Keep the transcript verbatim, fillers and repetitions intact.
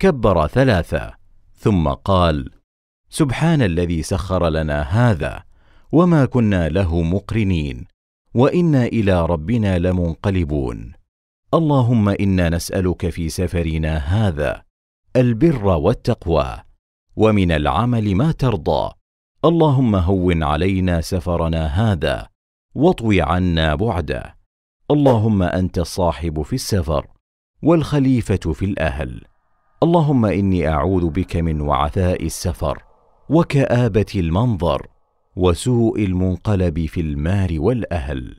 كبر ثلاثة ثم قال: سبحان الذي سخر لنا هذا وما كنا له مقرنين وإنا إلى ربنا لمنقلبون. اللهم إنا نسألك في سفرنا هذا البر والتقوى ومن العمل ما ترضى. اللهم هون علينا سفرنا هذا واطوي عنا بعده. اللهم أنت الصاحب في السفر والخليفة في الأهل. اللهم إني أعوذ بك من وعثاء السفر وكآبة المنظر وسوء المنقلب في المال والأهل.